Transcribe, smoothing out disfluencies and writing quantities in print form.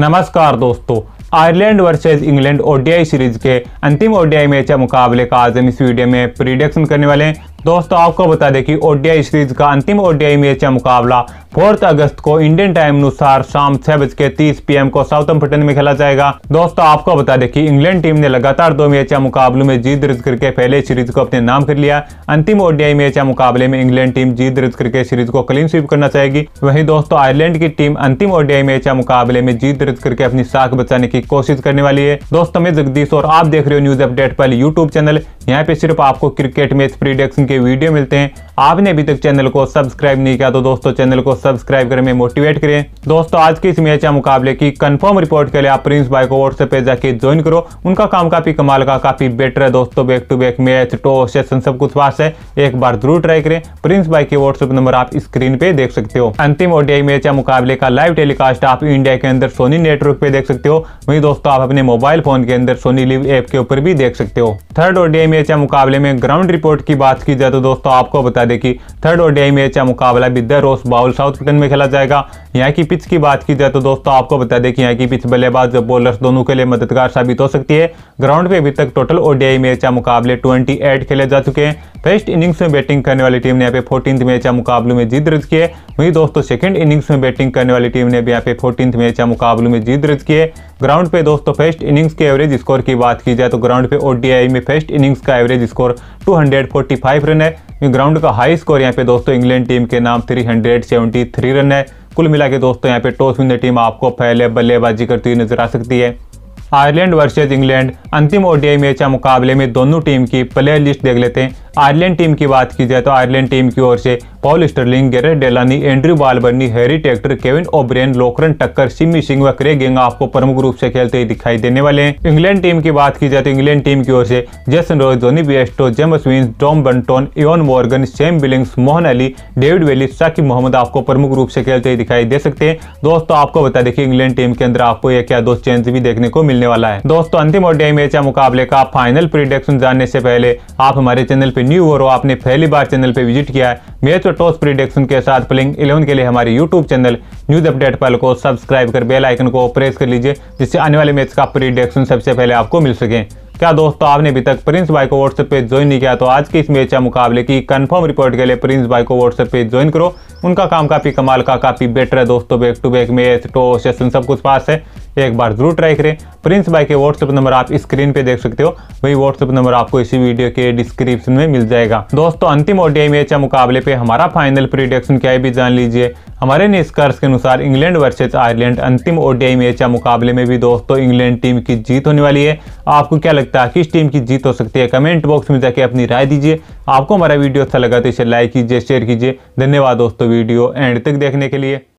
नमस्कार दोस्तों, Ireland versus England ODI series के अंतिम ओडीआई मैच या मुकाबले का आज हम इस वीडियो में प्रिडिक्शन करने वाले हैं। दोस्तों आपको बता दें कि ओडीआई सीरीज का अंतिम ओडीआई मैच या मुकाबला 4 अगस्त को इंडियन टाइम अनुसार शाम 6:30 PM को साउथम्पटन में खेला जाएगा। दोस्तों आपको बता दें कि इंग्लैंड टीम ने लगातार 2 मैच या मुकाबलों में जीत दर्ज करके पहले सीरीज को अपने नाम कर लिया। अंतिम ओडीआई मैच या मुकाबले में इंग्लैंड टीम जीत दर्ज करके सीरीज को क्लीन स्वीप करना चाहेगी। वहीं दोस्तों आयरलैंड की टीम अंतिम ओडीआई मैच या मुकाबले में जीत दर्ज करके अपनी साख बचाने की कोशिश करने वाली है। दोस्तों मैं जगदीश और आप देख रहे हो न्यूज अपडेट पर यूट्यूब चैनल। यहाँ पे सिर्फ आपको क्रिकेट मैच प्रिडिक्शन के वीडियो मिलते हैं। आपने अभी तक चैनल को सब्सक्राइब नहीं किया तो दोस्तों चैनल को सब्सक्राइब करें, मैं मोटिवेट करें। दोस्तों आज के इस मैच या मुकाबले की कंफर्म रिपोर्ट के लिए आप प्रिंस भाई को व्हाट्सएप पे जाके ज्वाइन करो। उनका काम काफी कमाल का, काफी बेटर है दोस्तों। Back to back match, toss, session सब कुछ पास है, एक बार जरूर ट्राई करें। प्रिंस भाई के व्हाट्सएप नंबर आप स्क्रीन पे देख सकते हो। अंतिम ओडीआई मैच या मुकाबले का लाइव टेलीकास्ट आप इंडिया के अंदर सोनी नेटवर्क पे देख सकते हो। वहीं दोस्तों आप अपने मोबाइल फोन के अंदर सोनी लिव ऐप के ऊपर भी देख सकते हो। थर्ड ओडीआई मैच या मुकाबले में ग्राउंड रिपोर्ट की बात की जाए तो दोस्तों आपको बता दें कि थर्ड ओडीआई मैच या मुकाबला भी द रोस बाउल साउथम्पटन में खेला जाएगा। यहाँ की पिच की बात की जाए तो दोस्तों आपको बता दें कि यहाँ की पिच बल्लेबाज और बॉलर्स दोनों के लिए मददगार साबित हो सकती है। ग्राउंड पे अभी तक टोटल ओडीआई मैच या मुकाबले 28 खेले जा चुके हैं। फर्स्ट इनिंग्स में बैटिंग करने वाली टीम ने यहाँ पे 14th मैच या मुकाबलों में जीत दर्ज की है। वहीं दोस्तों सेकंड इनिंग्स में बैटिंग करने वाली टीम ने भी यहाँ पे 14th मैच या मुकाबलों में जीत दर्ज की है। ग्राउंड पे दोस्तों फर्स्ट इनिंग्स के एवरेज स्कोर की बात की जाए तो ग्राउंड पे ओडीआई में फर्स्ट इनिंग्स का एवरेज स्कोर 245 रन है। ग्राउंड का हाई स्कोर यहाँ पे दोस्तों इंग्लैंड टीम के नाम 373 रन है। कुल मिला के दोस्तों यहाँ पे टॉस विनर टीम आपको पहले बल्लेबाजी करती हुई नजर आ सकती है। आयरलैंड वर्सेस इंग्लैंड अंतिम ओडीआई मैच या मुकाबले में दोनों टीम की प्लेयर लिस्ट देख लेते हैं। आयरलैंड टीम की बात की जाए तो आयरलैंड टीम की ओर से Paul Stirling, Gary Delany, Andrew Balbirnie, Harry Tector, Kevin O'Brien, Lorcan Tucker, Simi Singh व क्रेग यंग आपको प्रमुख रूप से खेलते हुए दिखाई देने वाले हैं। इंग्लैंड टीम की बात की जाए तो इंग्लैंड टीम की ओर से Jason Roy, Jonny Bairstow, James Vince, Tom Banton, Eoin Morgan, Sam Billings, Moeen Ali, David Willey, Saqib Mahmood आपको प्रमुख रूप से खेलते हुए दिखाई दे सकते हैं। दोस्तों आपको बता दें कि इंग्लैंड टीम के अंदर आपको 1 या 2 चेंज भी देखने को मिलने वाला है। दोस्तों अंतिम ओडीआई मैच या मुकाबले का फाइनल प्रेडिक्शन जानने से पहले आप हमारे चैनल पे न्यू हो और आपने पहली बार चैनल पे विजिट किया है, मैच और टॉस प्रेडिक्शन के साथ प्लेइंग 11 के लिए हमारे यूट्यूब चैनल न्यूज अपडेट पल को सब्सक्राइब कर बेल आइकन को प्रेस कर लीजिए, जिससे आने वाले मैच का प्रेडिक्शन सबसे पहले आपको मिल सके। क्या दोस्तों आपने अभी तक प्रिंस भाई को व्हाट्सएप पे ज्वाइन नहीं किया तो आज के इस मैच या मुकाबले की कंफर्म रिपोर्ट के लिए प्रिंस भाई को व्हाट्सएप पे ज्वाइन करो। उनका काम काफी कमाल का, काफी बेटर है दोस्तों। Back to back match, toss, session सब कुछ पास है, एक बार जरूर ट्राई करें। प्रिंस भाई के व्हाट्सएप नंबर आप स्क्रीन पे देख सकते हो। वही व्हाट्सएप नंबर आपको इसी वीडियो के डिस्क्रिप्शन में मिल जाएगा। दोस्तों अंतिम ओडीआई मैच या मुकाबले पे हमारा फाइनल प्रेडिक्शन क्या है भी जान लीजिए। हमारे निष्कर्ष के अनुसार इंग्लैंड वर्सेज आयरलैंड अंतिम ओडीआई मैच या मुकाबले में भी दोस्तों इंग्लैंड टीम की जीत होने वाली है। आपको क्या लगता है किस टीम की जीत हो सकती है? कमेंट बॉक्स में जाके अपनी राय दीजिए। आपको हमारा वीडियो अच्छा लगा तो इसे लाइक कीजिए, शेयर कीजिए। धन्यवाद दोस्तों वीडियो एंड तक देखने के लिए।